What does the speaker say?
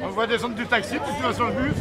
On va descendre du taxi, puis tu vas sur le bus.